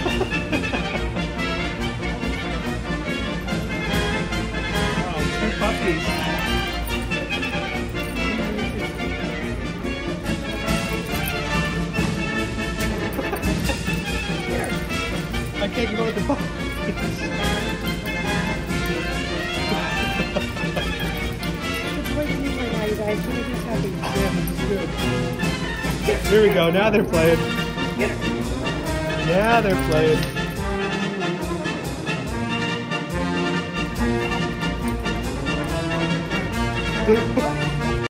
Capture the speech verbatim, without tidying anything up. Two puppies. I can't go with the puppies. Here we go, now they're playing. Yeah, they're playing. Yeah, they're playing.